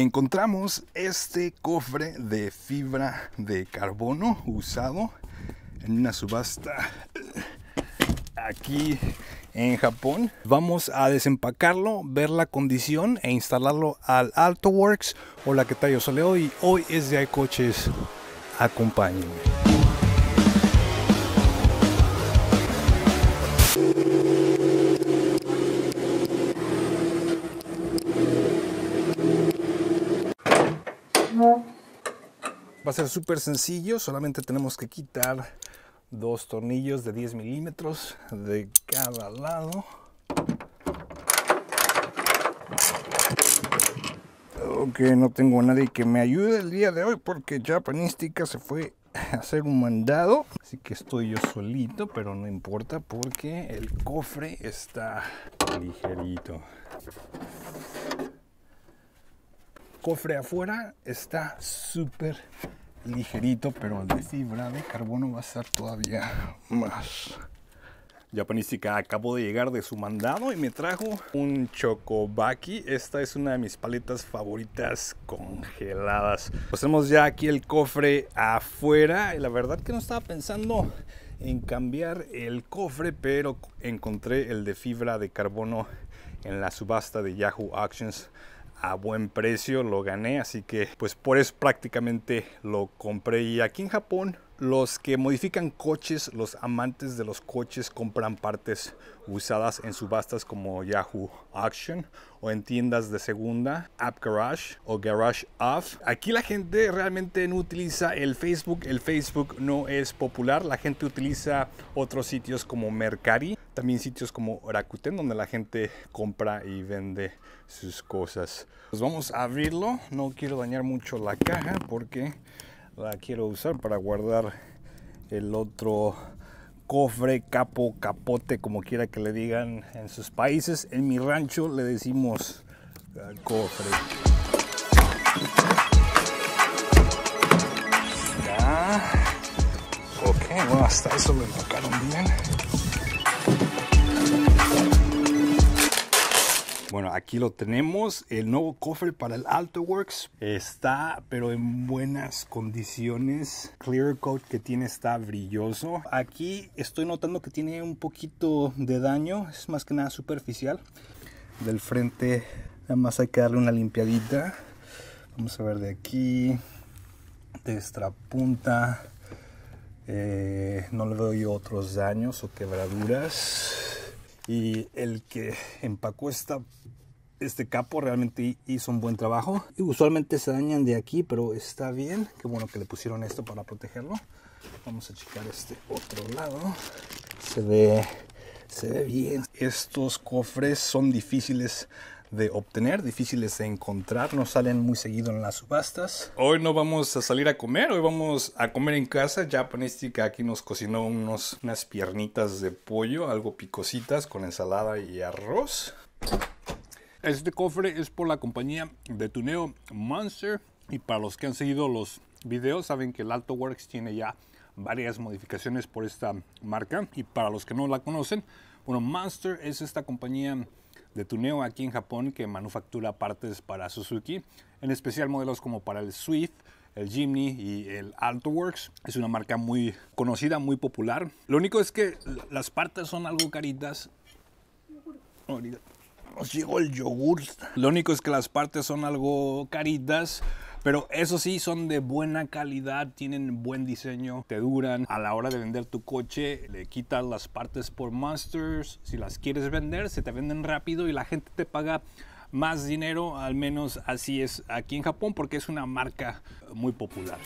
encontramos este cofre de fibra de carbono usado en una subasta aquí en Japón. Vamos a desempacarlo, ver la condición e instalarlo al Alto Works. Hola, ¿qué tal? Yo soy Leo y hoy es día de coches. Acompáñenme. Va a ser súper sencillo, solamente tenemos que quitar dos tornillos de 10 milímetros de cada lado. Ok, no tengo a nadie que me ayude el día de hoy porque Japanistic se fue a hacer un mandado. Así que estoy yo solito, pero no importa porque el cofre está ligerito. Cofre afuera está súper ligerito, pero el de fibra de carbono va a estar todavía más. Japanistic acabó de llegar de su mandado y me trajo un chocobaki. Esta es una de mis paletas favoritas congeladas. Pues tenemos ya aquí el cofre afuera y la verdad que no estaba pensando en cambiar el cofre, pero encontré el de fibra de carbono en la subasta de Yahoo Auctions a buen precio, lo gané, así que pues por eso prácticamente lo compré. Y aquí en Japón los que modifican coches, los amantes de los coches, compran partes usadas en subastas como Yahoo Auction o en tiendas de segunda, Up Garage o Garage Off. Aquí la gente realmente no utiliza el Facebook no es popular, la gente utiliza otros sitios como Mercari, también sitios como Rakuten donde la gente compra y vende sus cosas. Pues vamos a abrirlo, no quiero dañar mucho la caja porque la quiero usar para guardar el otro cofre, capo, capote, como quiera que le digan en sus países. En mi rancho le decimos cofre. Ya. Ok, bueno, hasta eso lo enfocaron bien. Bueno, aquí lo tenemos, el nuevo cofre para el Alto Works. Está, pero en buenas condiciones. Clear coat que tiene está brilloso. Aquí estoy notando que tiene un poquito de daño. Es más que nada superficial. Del frente nada más hay que darle una limpiadita. Vamos a ver de aquí. De extra punta. No le doy otros daños o quebraduras. Y el que empacó este capo realmente hizo un buen trabajo. Y usualmente se dañan de aquí, pero está bien. Qué bueno que le pusieron esto para protegerlo. Vamos a checar este otro lado. Se ve bien. Estos cofres son difíciles de obtener, difíciles de encontrar. No salen muy seguido en las subastas. Hoy no vamos a salir a comer. Hoy vamos a comer en casa. Japanistic aquí nos cocinó unas piernitas de pollo, algo picositas, con ensalada y arroz. Este cofre es por la compañía de tuneo Monster. Y para los que han seguido los videos saben que el Alto Works tiene ya varias modificaciones por esta marca. Y para los que no la conocen, bueno, Monster es esta compañía de tuneo aquí en Japón que manufactura partes para Suzuki, en especial modelos como para el Swift, el Jimny y el Alto Works. Es una marca muy conocida, muy popular. Lo único es que las partes son algo caritas. Ahorita nos llegó el yogur. Lo único es que las partes son algo caritas, pero eso sí, son de buena calidad, tienen buen diseño, te duran. A la hora de vender tu coche, le quitas las partes por Monsters. Si las quieres vender, se te venden rápido y la gente te paga más dinero. Al menos así es aquí en Japón porque es una marca muy popular.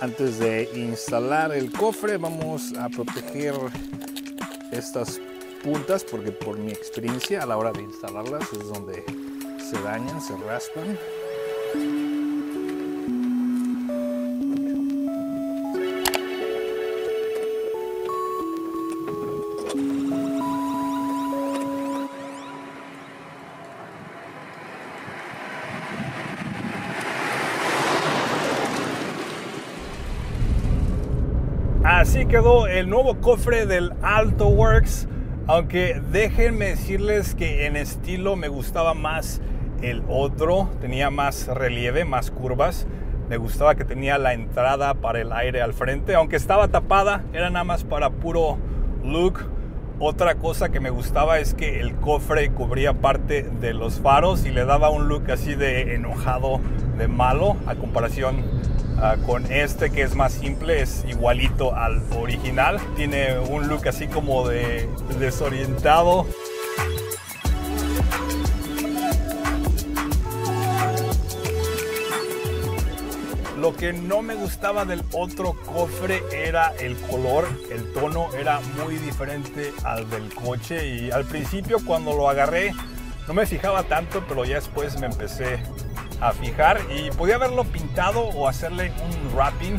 Antes de instalar el cofre, vamos a proteger estas puntas porque por mi experiencia, a la hora de instalarlas es donde se dañan, se raspan. Así quedó el nuevo cofre del Alto Works, aunque déjenme decirles que en estilo me gustaba más El otro tenía más relieve, más curvas. Me gustaba que tenía la entrada para el aire al frente, aunque estaba tapada, era nada más para puro look. Otra cosa que me gustaba es que el cofre cubría parte de los faros y le daba un look así de enojado, de malo, a comparación con este, que es más simple, es igualito al original. Tiene un look así como de desorientado. Lo que no me gustaba del otro cofre era el color, el tono era muy diferente al del coche, y al principio cuando lo agarré no me fijaba tanto, pero ya después me empecé a fijar y podía haberlo pintado o hacerle un wrapping,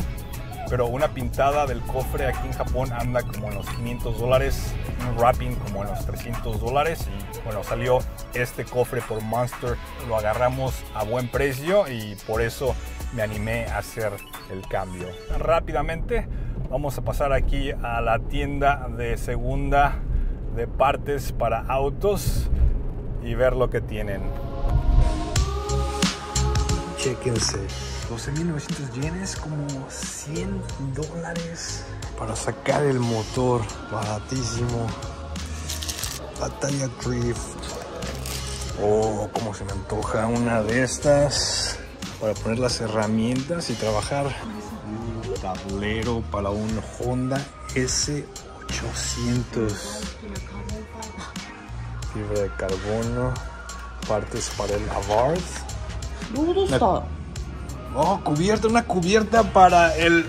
pero una pintada del cofre aquí en Japón anda como en los $500, un wrapping como en los $300, y bueno, salió este cofre por Monster, lo agarramos a buen precio y por eso me animé a hacer el cambio. Rápidamente vamos a pasar aquí a la tienda de segunda de partes para autos y ver lo que tienen. Chequense, 12,900 yenes, como $100 para sacar el motor, baratísimo. Batalla Drift. Oh, como se me antoja una de estas para poner las herramientas y trabajar. Un tablero para un Honda S800. Fibra de carbono, partes para el Abarth. Una... oh, cubierta, una cubierta para el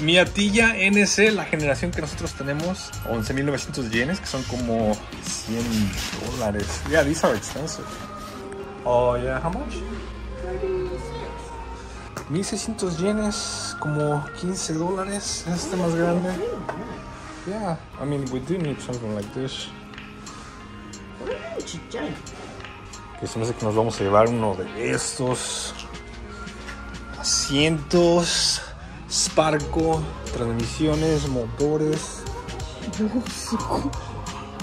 Miatilla NC, la generación que nosotros tenemos. 11,900 yenes, que son como $100. Yeah, these are expensive. Oh, yeah, how much? 1,600 yenes, como $15. Este más grande. Yeah, I mean, we do need something like this. Que se me hace que nos vamos a llevar uno de estos. Asientos, Sparco, transmisiones, motores.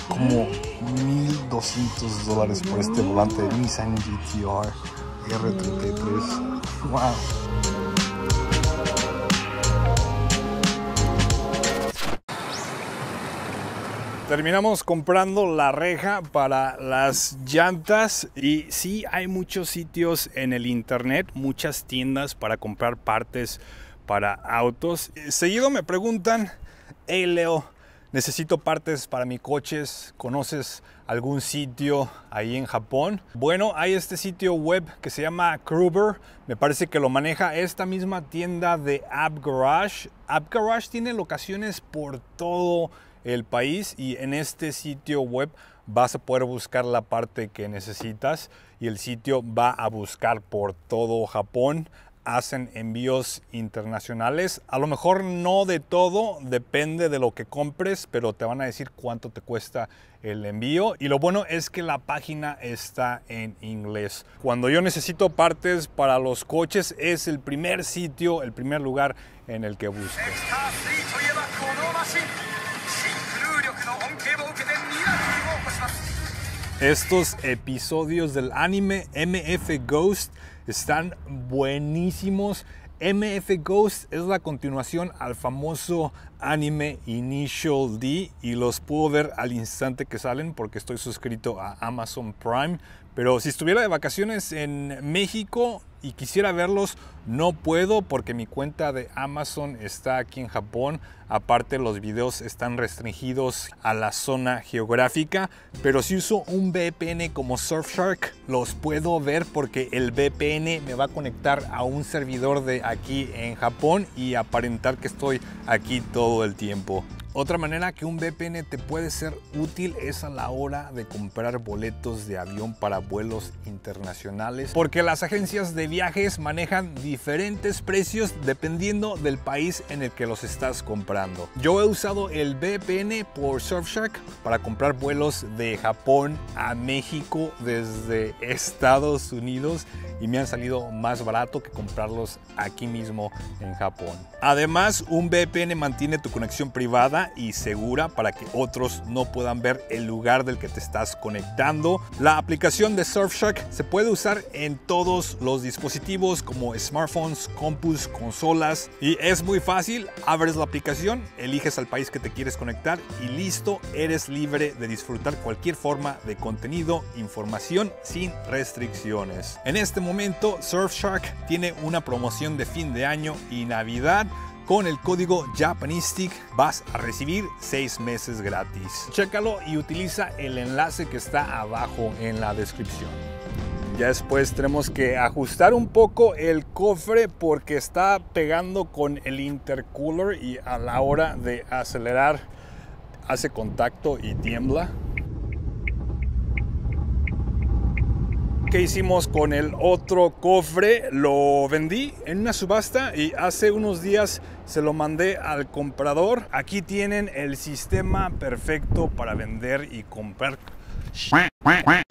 Como $1,200 por este volante de Nissan GT-R R33. Wow. Terminamos comprando la reja para las llantas, y sí, hay muchos sitios en el internet, muchas tiendas para comprar partes para autos. Seguido me preguntan: hey Leo, necesito partes para mis coches, ¿conoces algún sitio ahí en Japón? Bueno, hay este sitio web que se llama Kruger, me parece que lo maneja esta misma tienda de Up Garage. Up Garage tiene locaciones por todo el país, y en este sitio web vas a poder buscar la parte que necesitas y el sitio va a buscar por todo Japón. Hacen envíos internacionales, a lo mejor no de todo, depende de lo que compres, pero te van a decir cuánto te cuesta el envío, y lo bueno es que la página está en inglés. Cuando yo necesito partes para los coches es el primer sitio, el primer lugar en el que busco. Estos episodios del anime MF Ghost están buenísimos. MF Ghost es la continuación al famoso anime Initial D, y los puedo ver al instante que salen porque estoy suscrito a Amazon Prime. Pero si estuviera de vacaciones en México y quisiera verlos, no puedo porque mi cuenta de Amazon está aquí en Japón. Aparte, los videos están restringidos a la zona geográfica, pero si uso un VPN como Surfshark los puedo ver porque el VPN me va a conectar a un servidor de aquí en Japón y aparentar que estoy aquí todo el tiempo. Otra manera que un VPN te puede ser útil es a la hora de comprar boletos de avión para vuelos internacionales, porque las agencias de viajes manejan diferentes precios dependiendo del país en el que los estás comprando. Yo he usado el VPN por Surfshark para comprar vuelos de Japón a México desde Estados Unidos, y me han salido más barato que comprarlos aquí mismo en Japón. Además, un VPN mantiene tu conexión privada y segura para que otros no puedan ver el lugar del que te estás conectando. La aplicación de Surfshark se puede usar en todos los dispositivos como smartphones, compus, consolas, y es muy fácil. Abres la aplicación, eliges al país que te quieres conectar y listo, eres libre de disfrutar cualquier forma de contenido, información sin restricciones. En este momento, Surfshark tiene una promoción de fin de año y Navidad. Con el código Japanistic vas a recibir 6 meses gratis. Chécalo y utiliza el enlace que está abajo en la descripción. Ya después tenemos que ajustar un poco el cofre porque está pegando con el intercooler y a la hora de acelerar hace contacto y tiembla. ¿Qué hicimos con el otro cofre? Lo vendí en una subasta y hace unos días se lo mandé al comprador. Aquí tienen el sistema perfecto para vender y comprar.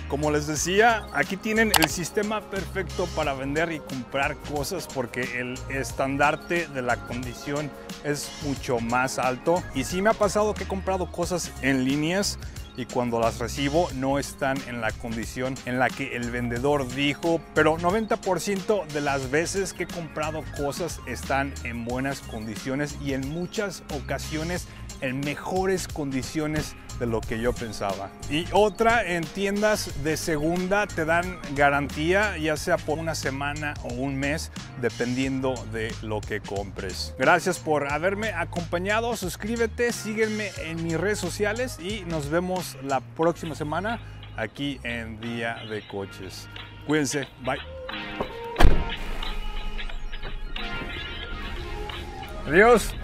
Como les decía, aquí tienen el sistema perfecto para vender y comprar cosas porque el estandarte de la condición es mucho más alto. Y sí me ha pasado que he comprado cosas en líneas y cuando las recibo no están en la condición en la que el vendedor dijo, pero 90% de las veces que he comprado cosas están en buenas condiciones y en muchas ocasiones en mejores condiciones de lo que yo pensaba. Y otra, en tiendas de segunda te dan garantía ya sea por una semana o un mes dependiendo de lo que compres. Gracias por haberme acompañado, suscríbete, sígueme en mis redes sociales y nos vemos la próxima semana aquí en Día de Coches. Cuídense, bye. Adiós.